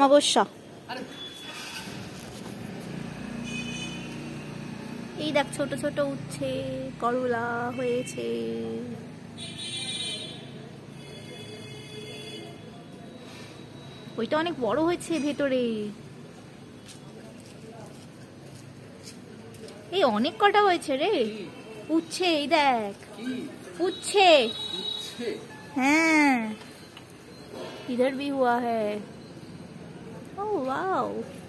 অমাবস্যা। এই দেখ ছোট ছোট উঠছে, করলা হয়েছে। ওইটা অনেক বড় হয়েছে ভেতরে। এই অনেক কটা হয়েছে রে উঠছে, এই দেখ উঠছে। হ্যাঁ, ইধার ভি হুয়া হ্যায়। Oh wow।